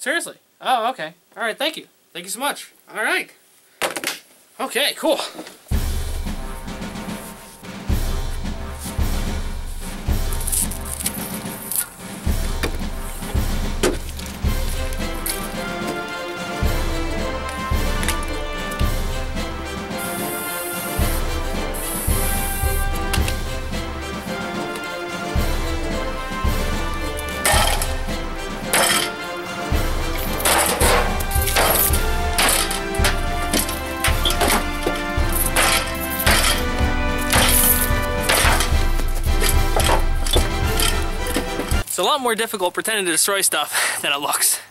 Seriously? Oh, okay. All right, thank you. Thank you so much. All right. Okay, cool. It's a lot more difficult pretending to destroy stuff than it looks.